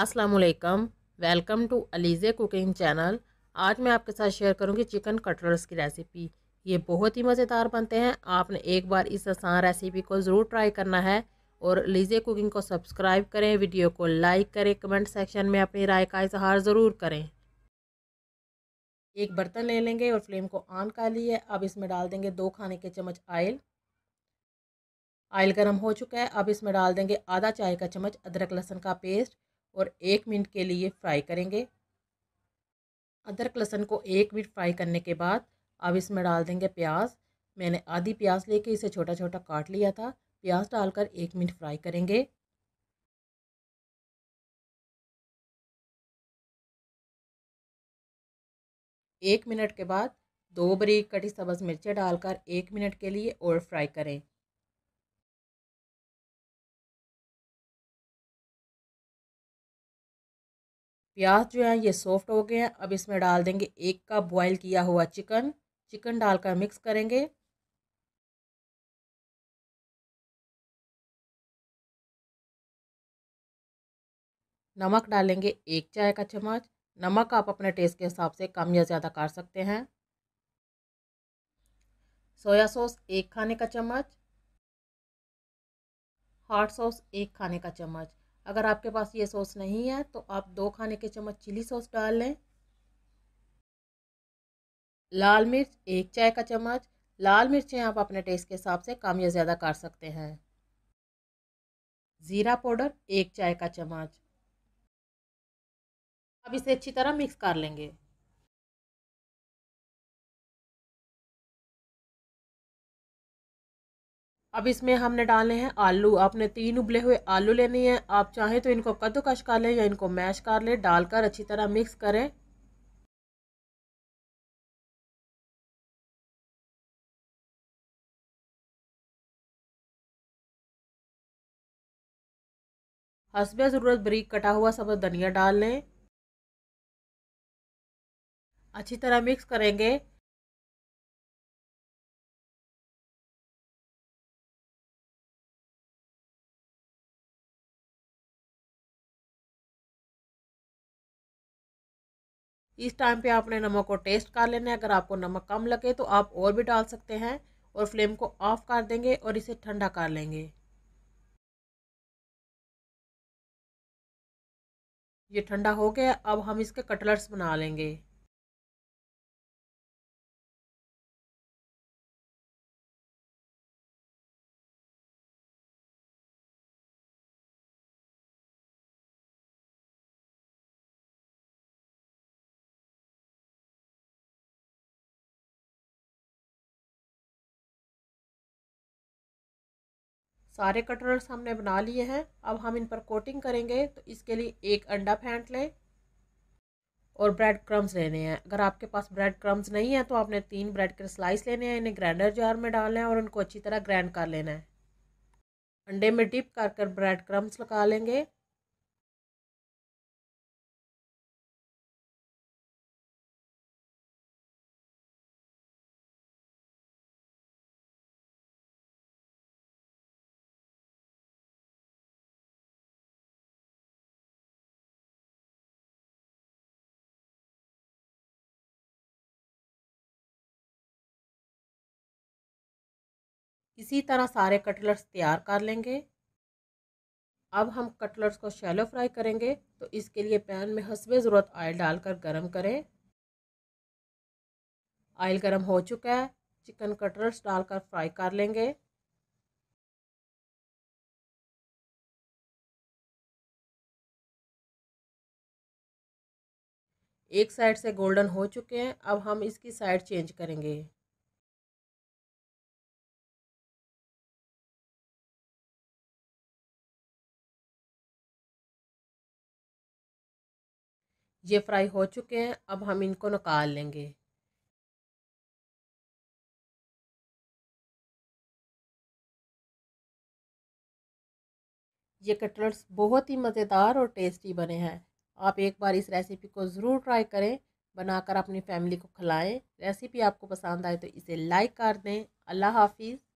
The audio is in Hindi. अस्सलामुअलैकुम, welcome to Alizeh cooking channel. आज मैं आपके साथ शेयर करूंगी चिकन कटलेट्स की रेसिपी। ये बहुत ही मज़ेदार बनते हैं। आपने एक बार इस आसान रेसिपी को ज़रूर ट्राई करना है। और अलीज़े कुकिंग को सब्सक्राइब करें, वीडियो को लाइक करें, कमेंट सेक्शन में अपनी राय का इजहार ज़रूर करें। एक बर्तन ले लेंगे और फ्लेम को ऑन कर लिए। अब इसमें डाल देंगे 2 खाने के चम्मच ऑयल। ऑयल गर्म हो चुका है। अब इसमें डाल देंगे ½ चाय का चम्मच अदरक लहसुन का पेस्ट और 1 मिनट के लिए फ्राई करेंगे। अदरक लहसुन को 1 मिनट फ्राई करने के बाद अब इसमें डाल देंगे प्याज। मैंने आधी प्याज लेके इसे छोटा छोटा काट लिया था। प्याज डालकर 1 मिनट फ्राई करेंगे। एक मिनट के बाद 2 बारीक कटी सब्ज़ मिर्चें डालकर 1 मिनट के लिए और फ्राई करें। प्याज जो है ये सॉफ्ट हो गए हैं। अब इसमें डाल देंगे 1 कप बॉयल किया हुआ चिकन डालकर मिक्स करेंगे। नमक डालेंगे 1 चाय का चम्मच। नमक आप अपने टेस्ट के हिसाब से कम या ज़्यादा कर सकते हैं। सोया सॉस 1 खाने का चम्मच। हॉट सॉस 1 खाने का चम्मच। अगर आपके पास ये सॉस नहीं है तो आप 2 खाने के चम्मच चिली सॉस डाल लें। लाल मिर्च 1 चाय का चम्मच। लाल मिर्चें आप अपने टेस्ट के हिसाब से कम या ज़्यादा कर सकते हैं। ज़ीरा पाउडर 1 चाय का चम्मच। अब इसे अच्छी तरह मिक्स कर लेंगे। अब इसमें हमने डालने हैं आलू। आपने 3 उबले हुए आलू लेने हैं। आप चाहें तो इनको कद्दूकश कर लें या इनको मैश कर लें। डालकर अच्छी तरह मिक्स करें। हस्बे ज़रूरत बारीक कटा हुआ सब्ज़ धनिया डाल लें। अच्छी तरह मिक्स करेंगे। इस टाइम पे आपने नमक को टेस्ट कर लेना है। अगर आपको नमक कम लगे तो आप और भी डाल सकते हैं। और फ्लेम को ऑफ कर देंगे और इसे ठंडा कर लेंगे। ये ठंडा हो गया। अब हम इसके कटलेट्स बना लेंगे। सारे कटलेट्स हमने बना लिए हैं। अब हम इन पर कोटिंग करेंगे तो इसके लिए 1 अंडा फेंट लें और ब्रेड क्रम्स लेने हैं। अगर आपके पास ब्रेड क्रम्स नहीं है तो आपने 3 ब्रेड के स्लाइस लेने हैं। इन्हें ग्राइंडर जार में डालना है और उनको अच्छी तरह ग्राइंड कर लेना है। अंडे में डिप कर ब्रेड क्रम्स लगा लेंगे। इसी तरह सारे कटलेट्स तैयार कर लेंगे। अब हम कटलेट्स को शैलो फ्राई करेंगे तो इसके लिए पैन में हस्बे ज़रूरत ऑयल डालकर गरम करें। ऑयल गरम हो चुका है। चिकन कटलेट्स डालकर फ्राई कर लेंगे। एक साइड से गोल्डन हो चुके हैं। अब हम इसकी साइड चेंज करेंगे। ये फ्राई हो चुके हैं। अब हम इनको निकाल लेंगे। ये कटलेट्स बहुत ही मज़ेदार और टेस्टी बने हैं। आप एक बार इस रेसिपी को ज़रूर ट्राई करें। बनाकर अपनी फैमिली को खिलाएं। रेसिपी आपको पसंद आए तो इसे लाइक कर दें। अल्लाह हाफिज़।